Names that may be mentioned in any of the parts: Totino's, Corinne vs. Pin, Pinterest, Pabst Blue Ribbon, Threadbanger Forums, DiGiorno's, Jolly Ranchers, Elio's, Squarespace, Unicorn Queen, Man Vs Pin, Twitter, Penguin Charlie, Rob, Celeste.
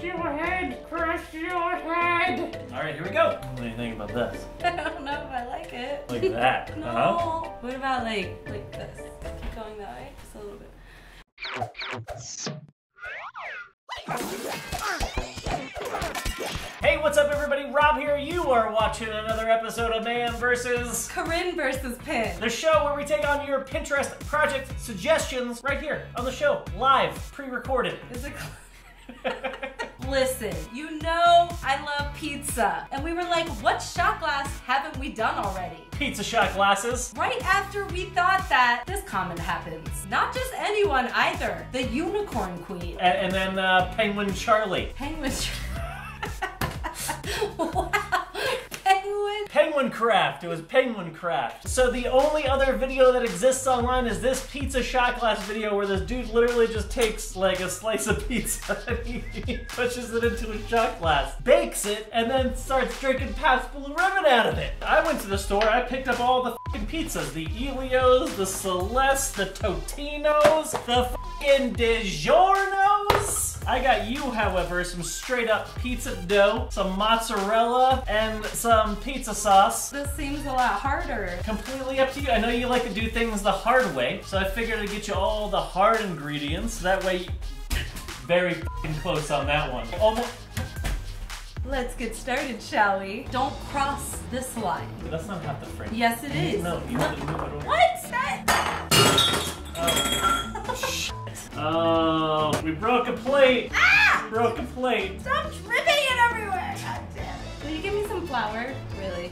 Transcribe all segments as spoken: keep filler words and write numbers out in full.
Crush your head! Crush your head! Alright, here we go! What do you think about this? I don't know if I like it. Like that? No! Uh-huh. What about like, like this? Keep going that way? Just a little bit. Hey, what's up everybody? Rob here. You are watching another episode of Man versus. Corinne versus. Pin. The show where we take on your Pinterest project suggestions right here on the show. Live, pre-recorded. Is it Listen, you know I love pizza. And we were like, what shot glass haven't we done already? Pizza shot glasses. Right after we thought that, this comment happens. Not just anyone either. The Unicorn Queen. And, and then uh, Penguin Charlie. Penguin Charlie. Wow. Penguin. Penguin Craft. It was Penguin Craft. So the only other video that exists online is this pizza shot glass video where this dude literally just takes like a slice of pizza and he, he pushes it into a shot glass, bakes it, and then starts drinking Pabst Blue Ribbon out of it. I went to the store, I picked up all the f***ing pizzas. The Elio's, the Celeste, the Totino's, the f***ing DiGiorno's. I got you, however, some straight up pizza dough, some mozzarella, and some pizza sauce. This seems a lot harder. Completely up to you. I know you like to do things the hard way, so I figured I'd get you all the hard ingredients. That way, you... very f***ing close on that one. Almost. Let's get started, shall we? Don't cross this line. That's not half the frame. Yes, it is. No, you have to move it over. What's that? Oh, shit. Oh, we broke a plate. Ah! Broke a plate. Stop dripping it everywhere. God damn it. Will you give me some flour? Really?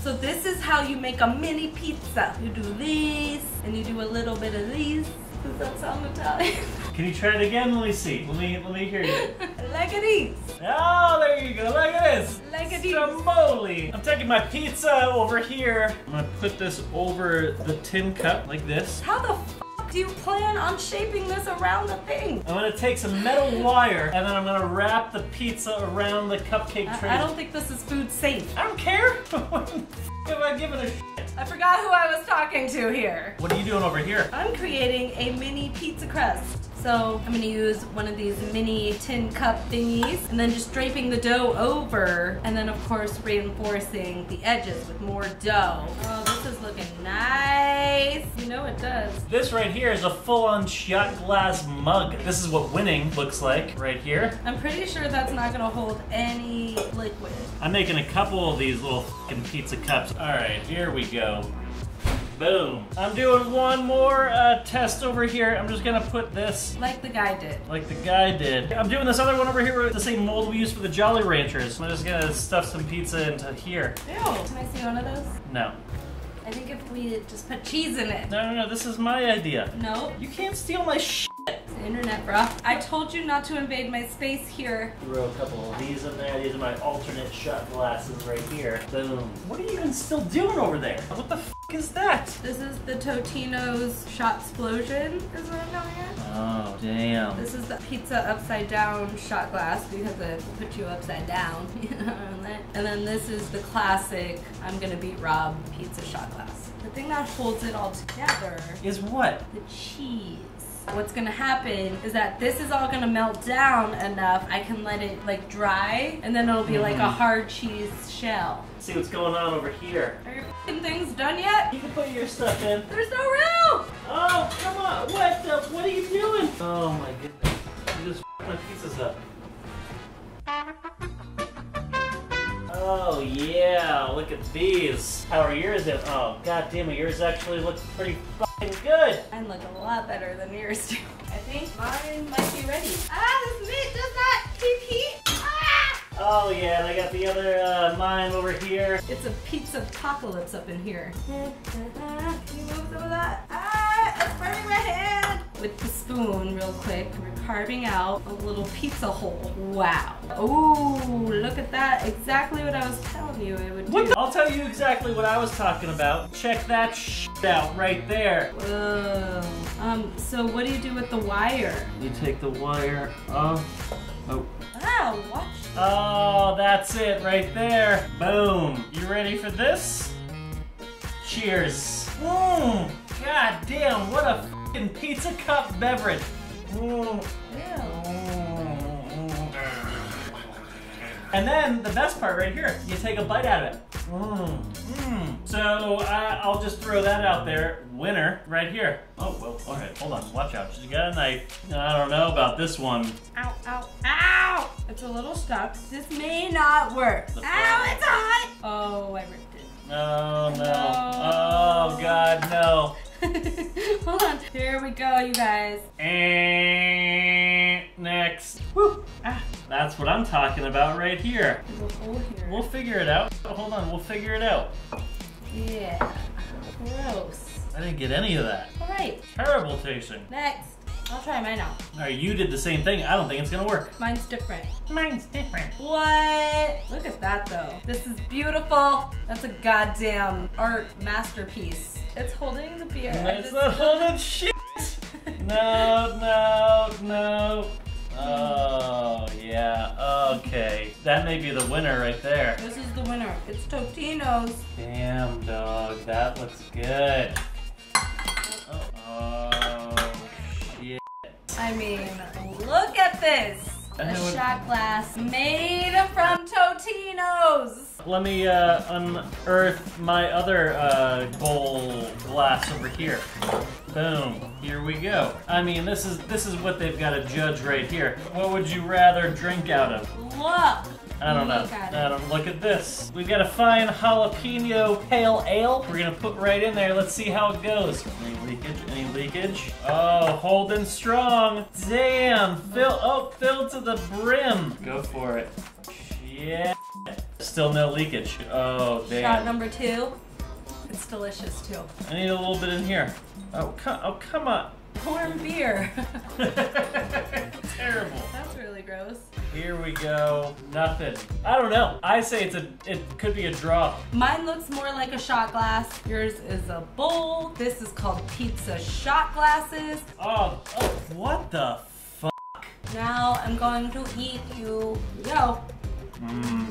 So this is how you make a mini pizza. You do this, and you do a little bit of this. Does that sound Italian? Can you try it again? Let me see. Let me let me hear you. Like it is. Oh, there you go. Like it is. Like it is. Stromboli. I'm taking my pizza over here. I'm gonna put this over the tin cup like this. How the f do you plan on shaping this around the thing? I'm gonna take some metal wire and then I'm gonna wrap the pizza around the cupcake tray. I, I don't think this is food safe. I don't care. What the f am I giving a shit? I forgot who I was talking to here. What are you doing over here? I'm creating a mini pizza crust. So I'm gonna use one of these mini tin cup thingies and then just draping the dough over and then of course reinforcing the edges with more dough. Oh, this is looking nice. You know it does. This right here is a full-on shot glass mug. This is what winning looks like right here. I'm pretty sure that's not gonna hold any liquid. I'm making a couple of these little fucking pizza cups. All right, here we go. Boom. I'm doing one more uh, test over here. I'm just gonna put this... Like the guy did. Like the guy did. I'm doing this other one over here with the same mold we used for the Jolly Ranchers. I'm just gonna stuff some pizza into here. Ew. Can I see one of those? No. I think if we just put cheese in it. No, no, no, this is my idea. No. You can't steal my shit. It's the internet, bro. I told you not to invade my space here. Throw a couple of these in there. These are my alternate shot glasses right here. Boom. What are you even still doing over there? What the f is that? This is the Totino's shot explosion, is what I'm calling it. Oh, damn. This is the pizza upside down shot glass because it will put you upside down. And then this is the classic I'm gonna beat Rob pizza shot glass. The thing that holds it all together is what? The cheese. What's gonna happen is that this is all gonna melt down enough I can let it like dry and then it'll be mm. like a hard cheese shell. See what's going on over here. Are your f***ing things done yet? You can put your stuff in. There's no room! Oh, come on! What the? What are you doing? Oh my goodness. You just f***ed my pizzas up. Oh yeah, look at these. How are yours doing? Oh god damn it, yours actually looks pretty f***ing good. Mine look a lot better than yours do. I think mine might be ready. Ah, this meat does not keep heat. Ah! Oh yeah, and I got the other uh, mine over here. It's a pizza apocalypse up in here. Can you move some of that? Ah, it's burning my hand. With the spoon real quick, we're carving out a little pizza hole. Wow. Oh, look at that. Exactly what I was telling you it would do. What the? I'll tell you exactly what I was talking about. Check that shit out right there. Whoa. Um, so what do you do with the wire? You take the wire off. Oh. Wow, watch. Oh, that's it right there. Boom. You ready for this? Cheers. Mmm. God damn, what a f***ing pizza cup beverage. Ooh. And then the best part right here, you take a bite out of it. Mm. Mm. So uh, I'll just throw that out there. Winner right here. Oh, well, all right, hold on, watch out. She's got a knife. I don't know about this one. Ow, ow, ow! It's a little stuck. This may not work. Ow, it's hot! Oh, I ripped it. Oh, no. no. Oh, God, no. Hold on. Here we go, you guys. And next. Woo. Ah, that's what I'm talking about right here. There's a hole here. We'll figure it out. Hold on, we'll figure it out. Yeah. Gross. I didn't get any of that. All right. Terrible tasting. Next. I'll try mine out. All right, you did the same thing. I don't think it's gonna work. Mine's different. Mine's different. What? Look at that though. This is beautiful. That's a goddamn art masterpiece. It's holding the beer. No, it's not holding shit. No, no, no. Oh, yeah, okay. That may be the winner right there. This is the winner. It's Totino's. Damn, dog, that looks good. Oh. I mean, look at this! A shot glass made from Totino's! Let me uh, unearth my other uh, bowl glass over here. Boom. Here we go. I mean, this is this is what they've got to judge right here. What would you rather drink out of? Look! I don't know. I don't look at this. We've got a fine jalapeno pale ale. We're gonna put right in there. Let's see how it goes. Any leakage? Any leakage? Oh, holding strong. Damn. Fill. Oh, fill to the brim. Go for it. Yeah. Still no leakage. Oh, damn. Shot number two. It's delicious too. I need a little bit in here. Oh, come. Oh, come on. Warm beer. Terrible. That's really gross. Here we go. Nothing. I don't know. I say it's a. It could be a draw. Mine looks more like a shot glass. Yours is a bowl. This is called pizza shot glasses. Oh, oh what the fuck? Now I'm going to eat you. Yo. Mm.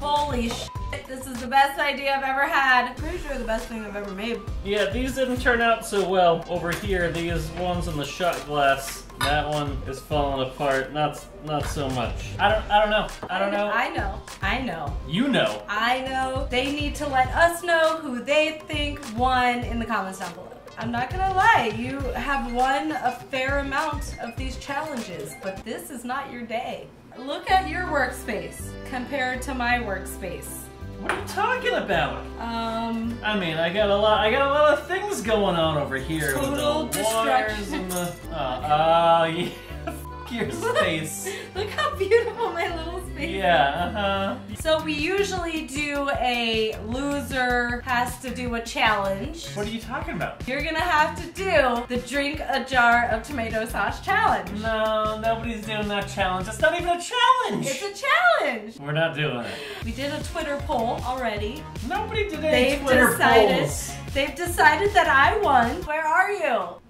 Holy shit. This is the best idea I've ever had. Pretty sure the best thing I've ever made. Yeah, these didn't turn out so well over here. These ones in the shot glass. That one is falling apart. Not, not so much. I don't, I don't know. I don't know. I know. I know. You know. I know. They need to let us know who they think won in the comments down below. I'm not gonna lie, you have won a fair amount of these challenges, but this is not your day. Look at your workspace compared to my workspace. What are you talking about? Um. I mean, I got a lot. I got a lot of things going on over here. Total with the destruction. And the, oh, uh, yeah. F your space. Look how beautiful my little space is. Yeah. Uh huh. So we usually do a loser has to do a challenge. What are you talking about? You're gonna have to do the drink a jar of tomato sauce challenge. No, nobody's doing that challenge. It's not even a challenge. It's a challenge. We're not doing it. We did a Twitter poll already. Nobody did any they've Twitter decided, polls. They've decided that I won. Where are you?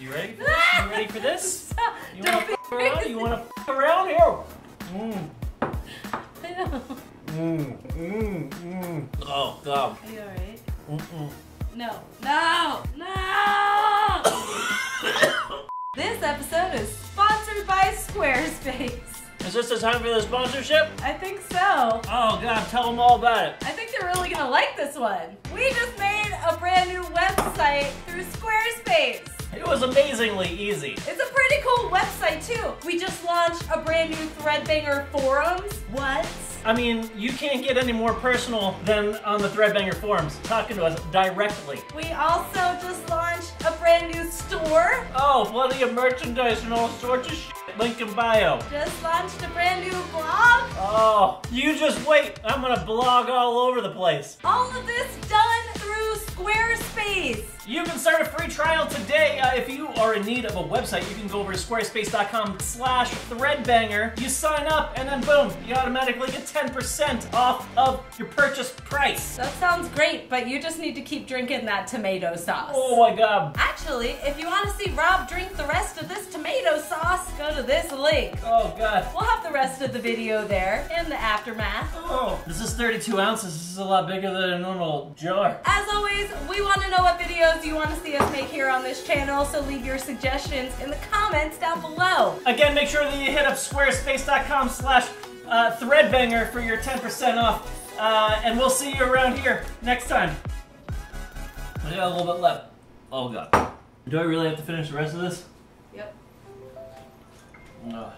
You ready for this? You ready for this? You Don't wanna be around? You wanna f around here? Mm. I know. Mm, mm, mm. Oh, God. Are you alright? Mm-mm. No. No! No! This episode is sponsored by Squarespace. Is this the time for the sponsorship? I think so. Oh, God, tell them all about it. I think they're really going to like this one. We just made a brand new website through Squarespace. It was amazingly easy. It's a pretty cool website, too. We just launched a brand new Threadbanger Forums. What? I mean, you can't get any more personal than on the Threadbanger Forums, talking to us directly. We also just launched a brand new store. Oh, plenty of merchandise and all sorts of shit. Link in bio. Just launched a brand new blog. Oh, you just wait. I'm gonna blog all over the place. All of this done through Squarespace. You can start a free trial today. Uh, if you are in need of a website, you can go over to squarespace dot com slash threadbanger. You sign up and then boom, you automatically get ten percent off of your purchase price. That sounds great, but you just need to keep drinking that tomato sauce. Oh my God. Actually, Actually, if you want to see Rob drink the rest of this tomato sauce, go to this link. Oh God. We'll have the rest of the video there in the aftermath. Oh, this is thirty-two ounces. This is a lot bigger than a normal jar. As always, we want to know what videos you want to see us make here on this channel, so leave your suggestions in the comments down below. Again, make sure that you hit up squarespace.com slash threadbanger for your ten percent off. Uh, and we'll see you around here next time. I got a little bit left. Oh God. Do I really have to finish the rest of this? Yep. Oh.